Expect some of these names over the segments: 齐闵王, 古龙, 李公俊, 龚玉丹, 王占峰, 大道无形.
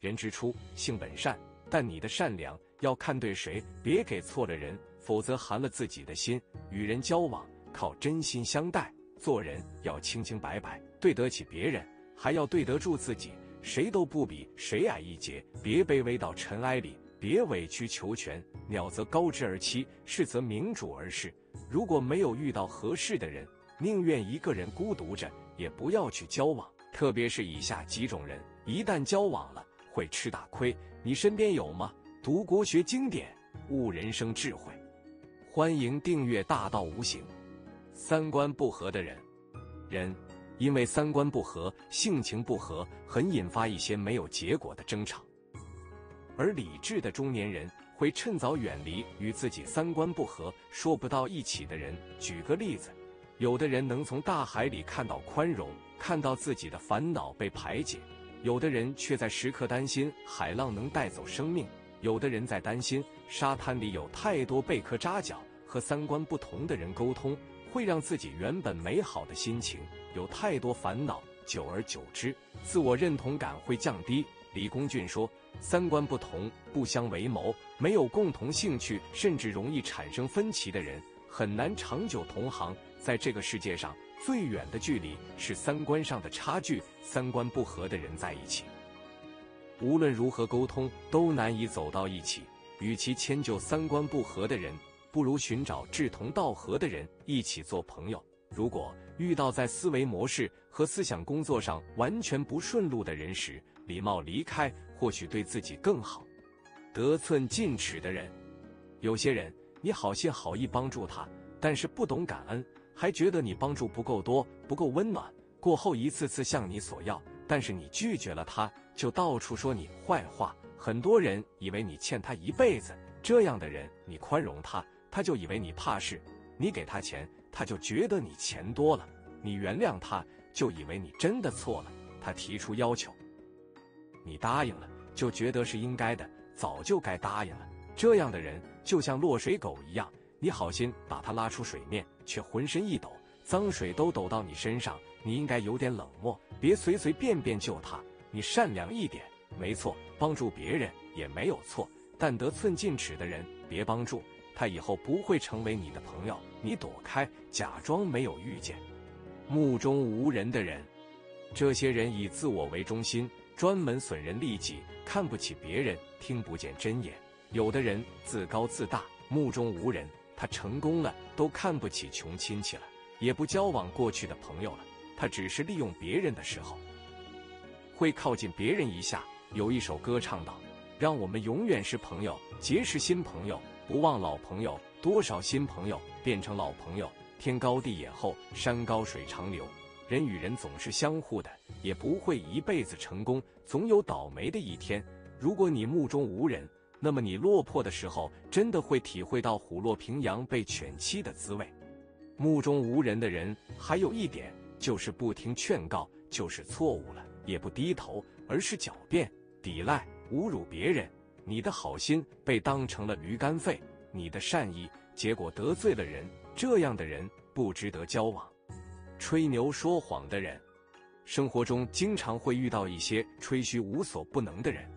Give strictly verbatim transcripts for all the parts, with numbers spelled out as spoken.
人之初，性本善，但你的善良要看对谁，别给错了人，否则寒了自己的心。与人交往，靠真心相待，做人要清清白白，对得起别人，还要对得住自己。谁都不比谁矮一截，别卑微到尘埃里，别委曲求全。鸟则高之而栖，士则鸣渚而逝。如果没有遇到合适的人，宁愿一个人孤独着，也不要去交往。特别是以下几种人，一旦交往了，会吃大亏。你身边有吗？读国学经典，悟人生智慧。欢迎订阅《大道无形》。三观不合的人，人因为三观不合、性情不合，很引发一些没有结果的争吵。而理智的中年人会趁早远离与自己三观不合、说不到一起的人。举个例子，有的人能从大海里看到宽容，看到自己的烦恼被排解；有的人却在时刻担心海浪能带走生命；有的人在担心沙滩里有太多贝壳扎脚。和三观不同的人沟通，会让自己原本美好的心情有太多烦恼，久而久之，自我认同感会降低。李公俊说，三观不同，不相为谋，没有共同兴趣，甚至容易产生分歧的人，很难长久同行。在这个世界上，最远的距离是三观上的差距。三观不合的人在一起，无论如何沟通，都难以走到一起。与其迁就三观不合的人，不如寻找志同道合的人一起做朋友。如果遇到在思维模式和思想工作上完全不顺路的人时，礼貌离开或许对自己更好。得寸进尺的人，有些人你好心好意帮助他，但是不懂感恩，还觉得你帮助不够多，不够温暖。过后一次次向你索要，但是你拒绝了他，就到处说你坏话。很多人以为你欠他一辈子，这样的人你宽容他，他就以为你怕事；你给他钱，他就觉得你钱多了；你原谅他，就以为你真的错了。他提出要求，你答应了，就觉得是应该的，早就该答应了。这样的人就像落水狗一样，你好心把他拉出水面，却浑身一抖，脏水都抖到你身上。你应该有点冷漠，别随随便便救他。你善良一点，没错，帮助别人也没有错，但得寸进尺的人别帮助。他以后不会成为你的朋友，你躲开，假装没有遇见。目中无人的人，这些人以自我为中心，专门损人利己，看不起别人，听不见真言。有的人自高自大，目中无人，他成功了都看不起穷亲戚了，也不交往过去的朋友了。他只是利用别人的时候，会靠近别人一下。有一首歌唱到，让我们永远是朋友，结识新朋友，不忘老朋友，多少新朋友变成老朋友。天高地野厚，山高水长流，人与人总是相互的，也不会一辈子成功，总有倒霉的一天。如果你目中无人，那么你落魄的时候，真的会体会到虎落平阳被犬欺的滋味。目中无人的人还有一点，就是不听劝告，就是错误了也不低头，而是狡辩、抵赖、侮辱别人。你的好心被当成了驴肝肺，你的善意结果得罪了人，这样的人不值得交往。吹牛说谎的人，生活中经常会遇到一些吹嘘无所不能的人，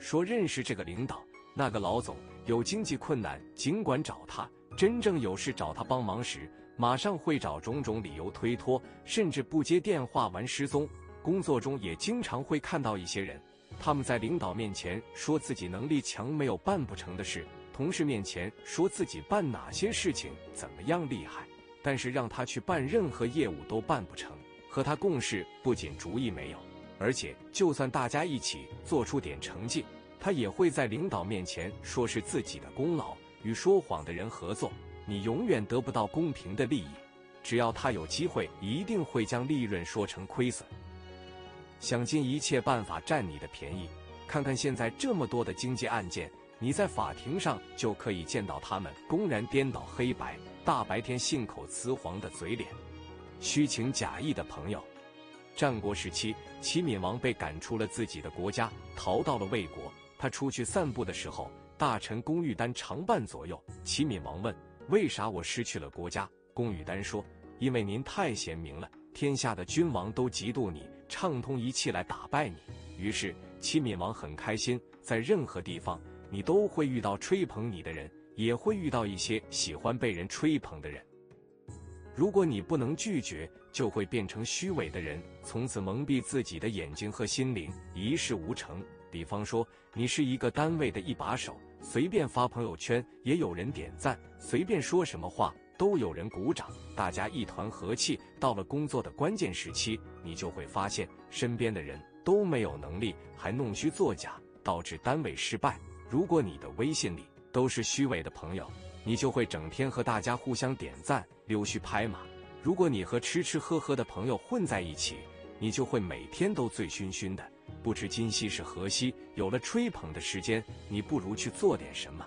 说认识这个领导、那个老总，有经济困难尽管找他，真正有事找他帮忙时，马上会找种种理由推脱，甚至不接电话玩失踪。工作中也经常会看到一些人，他们在领导面前说自己能力强，没有办不成的事；同事面前说自己办哪些事情怎么样厉害，但是让他去办任何业务都办不成。和他共事，不仅主意没有，而且就算大家一起做出点成绩，他也会在领导面前说是自己的功劳。与说谎的人合作，你永远得不到公平的利益，只要他有机会，一定会将利润说成亏损，想尽一切办法占你的便宜。看看现在这么多的经济案件，你在法庭上就可以见到他们公然颠倒黑白，大白天信口雌黄的嘴脸。虚情假意的朋友，战国时期，齐闵王被赶出了自己的国家，逃到了魏国。他出去散步的时候，大臣龚玉丹常伴左右。齐闵王问，为啥我失去了国家？龚玉丹说，因为您太贤明了，天下的君王都嫉妒你，畅通一气来打败你。于是齐闵王很开心，在任何地方，你都会遇到吹捧你的人，也会遇到一些喜欢被人吹捧的人。如果你不能拒绝，就会变成虚伪的人，从此蒙蔽自己的眼睛和心灵，一事无成。比方说，你是一个单位的一把手，随便发朋友圈也有人点赞，随便说什么话都有人鼓掌，大家一团和气。到了工作的关键时期，你就会发现身边的人都没有能力，还弄虚作假，导致单位失败。如果你的微信里都是虚伪的朋友，你就会整天和大家互相点赞，溜须拍马。如果你和吃吃喝喝的朋友混在一起，你就会每天都醉醺醺的，不知今夕是何夕。有了吹捧的时间，你不如去做点什么，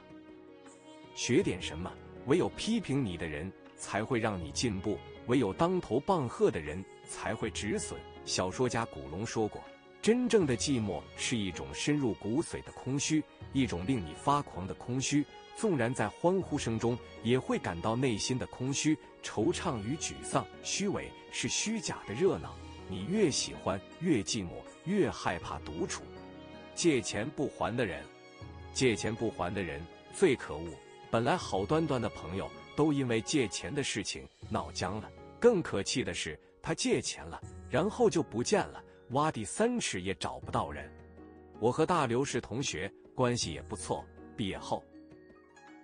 学点什么。唯有批评你的人才会让你进步，唯有当头棒喝的人才会止损。小说家古龙说过，真正的寂寞是一种深入骨髓的空虚，一种令你发狂的空虚。纵然在欢呼声中，也会感到内心的空虚、惆怅与沮丧。虚伪是虚假的热闹，你越喜欢，越寂寞，越害怕独处。借钱不还的人，借钱不还的人最可恶。本来好端端的朋友，都因为借钱的事情闹僵了。更可气的是，他借钱了，然后就不见了，挖地三尺也找不到人。我和大刘是同学，关系也不错。毕业后，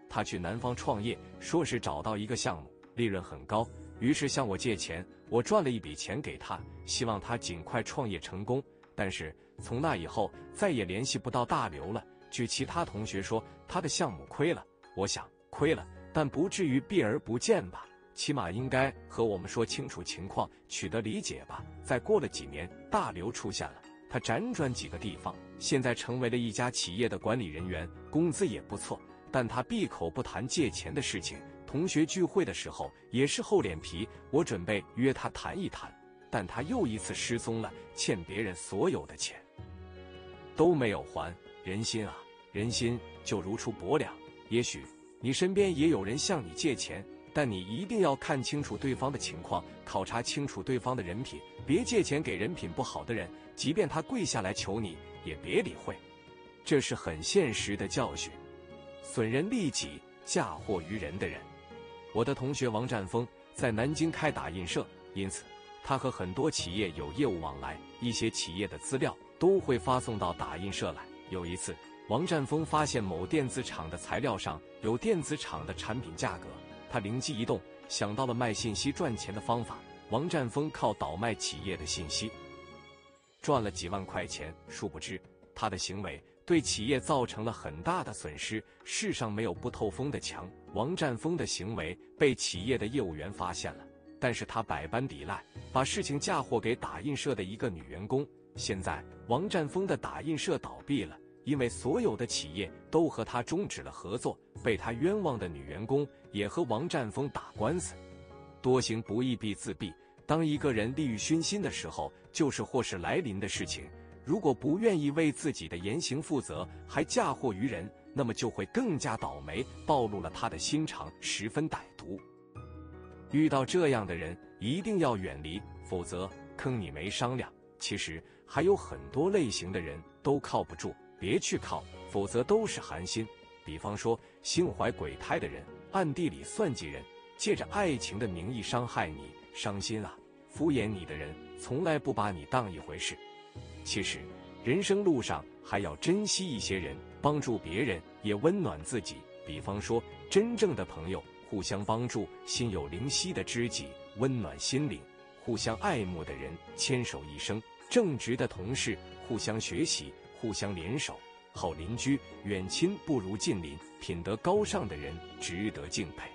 他去南方创业，说是找到一个项目，利润很高，于是向我借钱。我赚了一笔钱给他，希望他尽快创业成功。但是从那以后，再也联系不到大刘了。据其他同学说，他的项目亏了。我想，亏了，但不至于避而不见吧？起码应该和我们说清楚情况，取得理解吧。再过了几年，大刘出现了，他辗转几个地方，现在成为了一家企业的管理人员，工资也不错。但他闭口不谈借钱的事情，同学聚会的时候也是厚脸皮。我准备约他谈一谈，但他又一次失踪了，欠别人所有的钱都没有还。人心啊，人心就如出薄凉。也许你身边也有人向你借钱，但你一定要看清楚对方的情况，考察清楚对方的人品，别借钱给人品不好的人，即便他跪下来求你，也别理会。这是很现实的教训。损人利己、嫁祸于人的人，我的同学王占峰在南京开打印社，因此他和很多企业有业务往来，一些企业的资料都会发送到打印社来。有一次，王占峰发现某电子厂的材料上有电子厂的产品价格，他灵机一动，想到了卖信息赚钱的方法。王占峰靠倒卖企业的信息赚了几万块钱，殊不知他的行为对企业造成了很大的损失。世上没有不透风的墙，王占峰的行为被企业的业务员发现了，但是他百般抵赖，把事情嫁祸给打印社的一个女员工。现在王占峰的打印社倒闭了，因为所有的企业都和他终止了合作。被他冤枉的女员工也和王占峰打官司。多行不义必自毙，当一个人利欲熏心的时候，就是祸事来临的事情。如果不愿意为自己的言行负责，还嫁祸于人，那么就会更加倒霉，暴露了他的心肠，十分歹毒。遇到这样的人一定要远离，否则坑你没商量。其实还有很多类型的人都靠不住，别去靠，否则都是寒心。比方说，心怀鬼胎的人，暗地里算计人，借着爱情的名义伤害你，伤心啊！敷衍你的人，从来不把你当一回事。其实，人生路上还要珍惜一些人，帮助别人，也温暖自己。比方说，真正的朋友，互相帮助；心有灵犀的知己，温暖心灵；互相爱慕的人，牵手一生；正直的同事，互相学习。互相联手，好邻居，远亲不如近邻，品德高尚的人值得敬佩。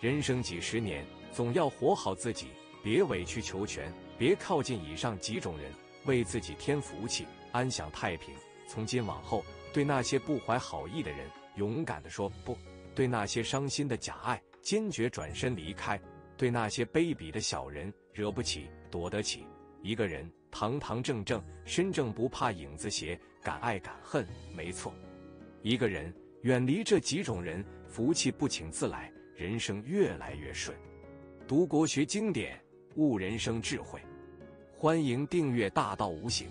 人生几十年，总要活好自己，别委曲求全，别靠近以上几种人，为自己添福气，安享太平。从今往后，对那些不怀好意的人，勇敢地说不；对那些伤心的假爱，坚决转身离开；对那些卑鄙的小人，惹不起，躲得起。一个人堂堂正正，身正不怕影子斜，敢爱敢恨，没错。一个人远离这几种人，福气不请自来，人生越来越顺。读国学经典，悟人生智慧。欢迎订阅《大道无形》。